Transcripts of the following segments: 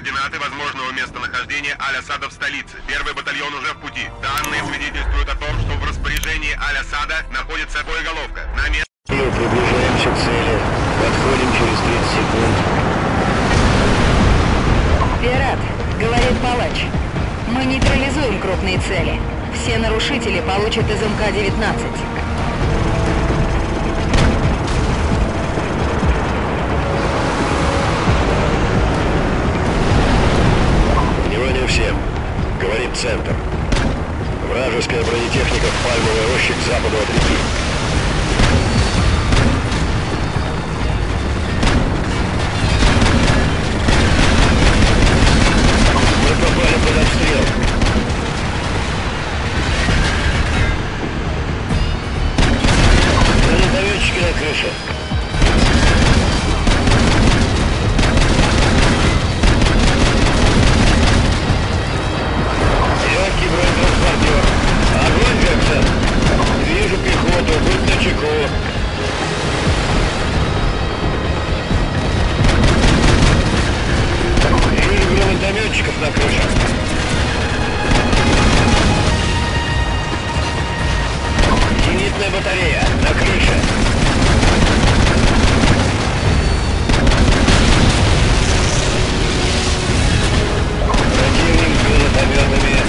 координаты возможного местонахождения Аль-Асада в столице. Первый батальон уже в пути. Данные свидетельствуют о том, что в распоряжении Аль-Асада находится боеголовка. На место... Приближаемся к цели. Подходим через 30 секунд. Пират, говорит палач. Мы нейтрализуем крупные цели. Все нарушители получат из МК-19. Говорит центр. Вражеская бронетехника в пальмовой роще к западу от реки. Мы попали под обстрел. Гранатометчики на крыше. Батарея на крыше. Противник с гранатометами.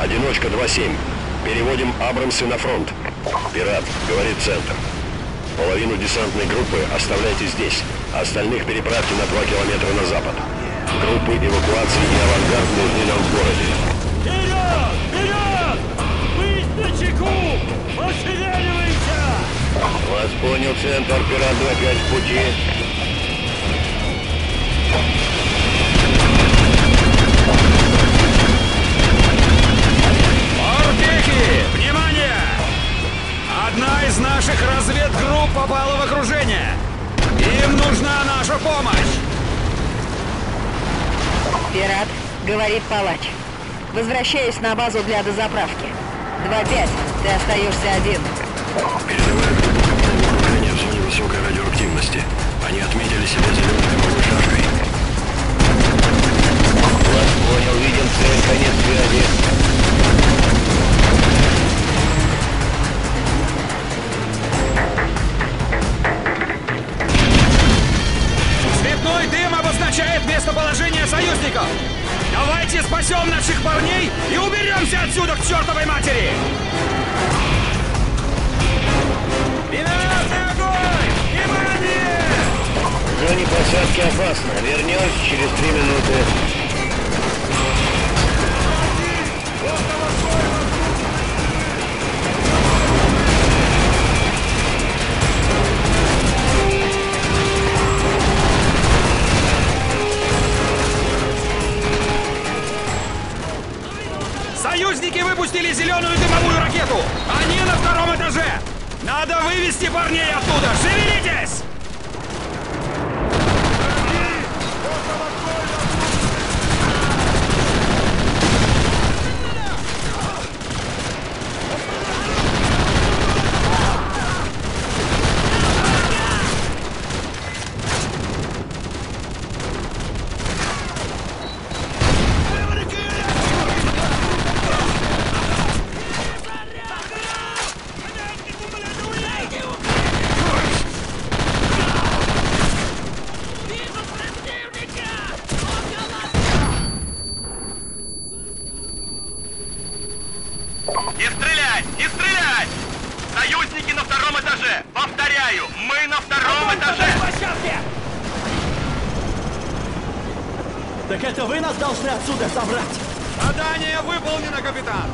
Одиночка 2-7. Переводим Абрамсы на фронт. Пират, говорит центр. Половину десантной группы оставляйте здесь. Остальных переправьте на 2 километра на запад. Группы эвакуации и авангард нужны нам в городе. Вперед! Вперед! Быть начеку! Пошевеливайся! Вас понял, центр. Пират 2-5 в пути. Внимание! Одна из наших разведгрупп попала в окружение. Им нужна наша помощь. Пират, говорит палач. Возвращаюсь на базу для дозаправки. 2-5, ты остаешься один. Передавая группу по окружению в зоне высокой радиоактивности. Они отметили себя зеленой дымовой шашкой. Вас понял, виден цель, конец связи. Местоположение союзников! Давайте спасем наших парней и уберемся отсюда к чертовой матери! Минатный огонь! Внимание! В зоне посадки опасно. Вернемся через 3 минуты. Союзники выпустили зеленую дымовую ракету! Они на 2-м этаже! Надо вывести парней оттуда! Шевелитесь! Союзники на 2-м этаже! Повторяю, мы на 2-м этаже! Так это вы нас должны отсюда собрать! Задание выполнено, капитан!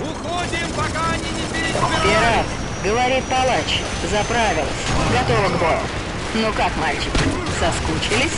Уходим, пока они не перебирают! Пират, говорит палач, заправилась, готова к бою. Ну как, мальчики, соскучились?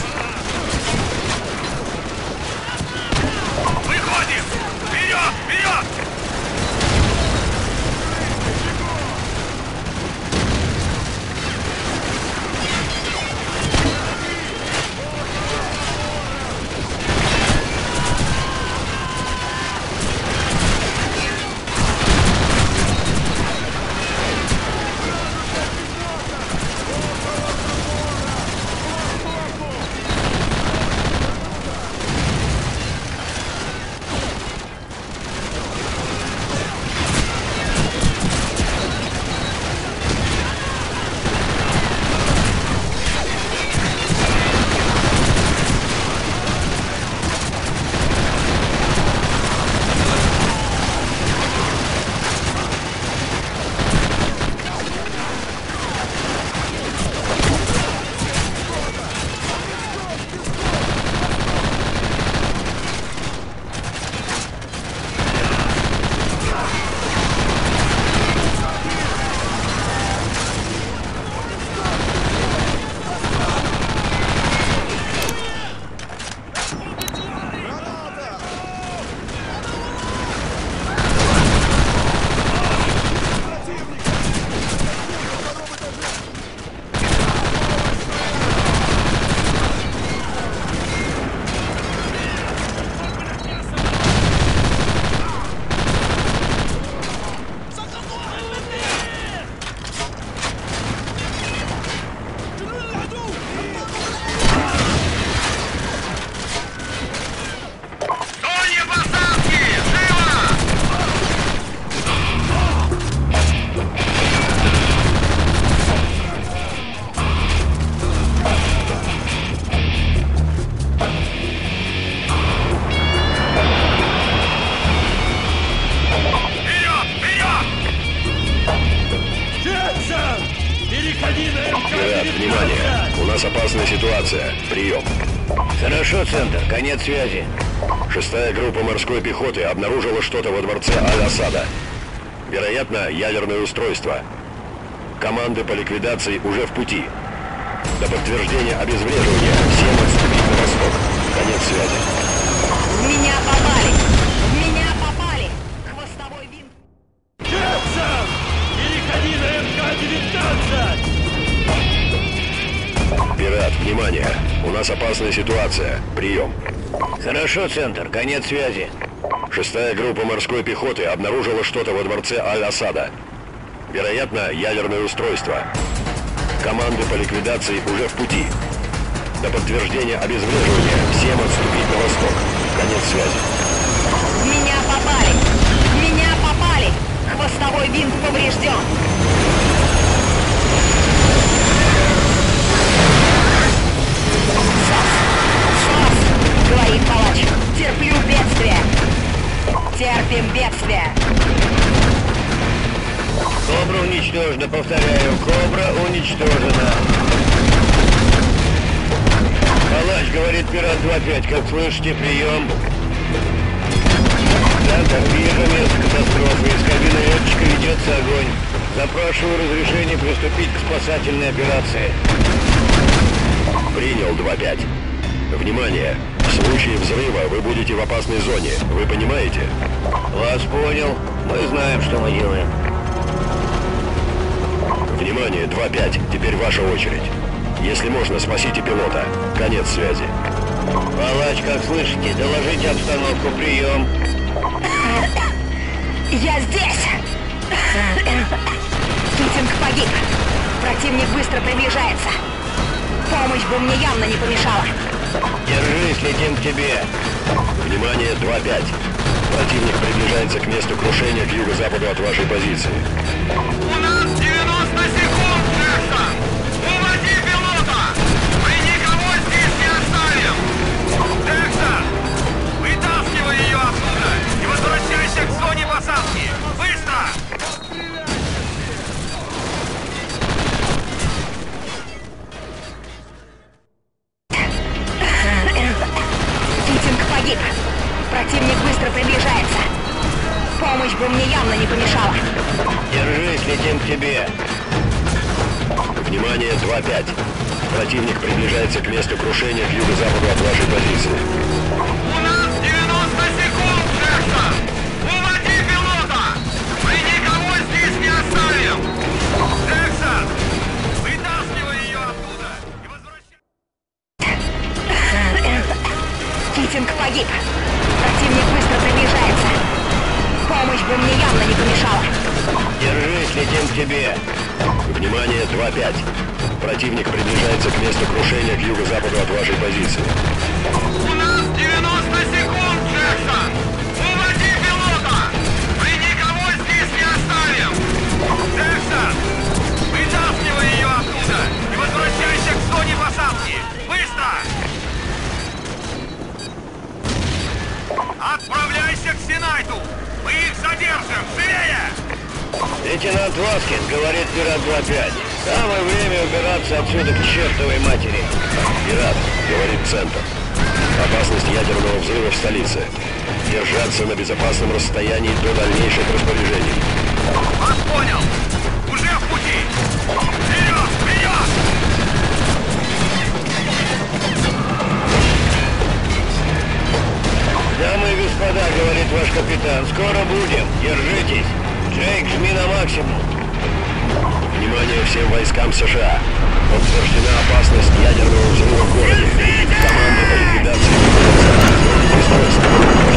Прием. Хорошо, центр. Конец связи. Шестая группа морской пехоты обнаружила что-то во дворце Аль-Асада. Вероятно, ядерное устройство. Команды по ликвидации уже в пути. До подтверждения обезвреживания всем отступить на восток. Конец связи. Меня попали! Меня попали! Хвостовой винт... Джексон! Переходи на МК-19! Пират, внимание! У нас опасная ситуация. Прием. Хорошо, центр. Конец связи. Шестая группа морской пехоты обнаружила что-то во дворце Аль-Асада. Вероятно, ядерное устройство. Команды по ликвидации уже в пути. До подтверждения обезвреживания всем отступить на восток. Конец связи. Меня попали! Меня попали! Хвостовой винт поврежден! Говорит палач. Терплю бедствие. Терпим бедствие. Кобра уничтожена, повторяю. Кобра уничтожена. Палач, говорит пират 2-5. Как слышите, прием. Центр, вижу место катастрофы. Из кабины летчика ведется огонь. Запрашиваю разрешение приступить к спасательной операции. Принял 2-5. Внимание! В случае взрыва вы будете в опасной зоне. Вы понимаете? Вас понял. Мы знаем, что мы делаем. Внимание, 2-5. Теперь ваша очередь. Если можно, спасите пилота. Конец связи. Палач, как слышите, доложите обстановку. Прием. Я здесь! Китинг погиб. Противник быстро приближается. Помощь бы мне явно не помешала. Держись, летим к тебе. Внимание, 2-5. Противник приближается к месту крушения к юго-западу от вашей позиции. У нас 90 секунд, Джексон! Уводи пилота! Мы никого здесь не оставим! Джексон, вытаскивай ее оттуда и возвращайся к зоне посадки! Быстро! Противник быстро приближается. Помощь бы мне явно не помешала. Держись, летим к тебе. Внимание, 2-5. Противник приближается к месту крушения к юго-западу от вашей позиции. У нас 90 секунд, Джексон! тебе! Внимание, 2-5. Противник приближается к месту крушения к юго-западу от вашей позиции. У нас 90 секунд, Джексон! Уводи пилота! Мы никого здесь не оставим! Джексон! Вытаскивай ее оттуда и возвращайся к зоне посадки! Быстро! Отправляйся к Синайту! Мы их задержим! Живее! Лейтенант Васкин говорит «Пират 2-5». Самое время убираться отсюда к чертовой матери. «Пират», говорит центр. Опасность ядерного взрыва в столице. Держаться на безопасном расстоянии до дальнейших распоряжений. Вас понял! Уже в пути! Вперед! Вперед! Дамы и господа, говорит ваш капитан, скоро будем. Держитесь. Джейк, жми на максимум. Внимание всем войскам США. Подтверждена опасность ядерного взрыва в городе. Команда по ликвидации.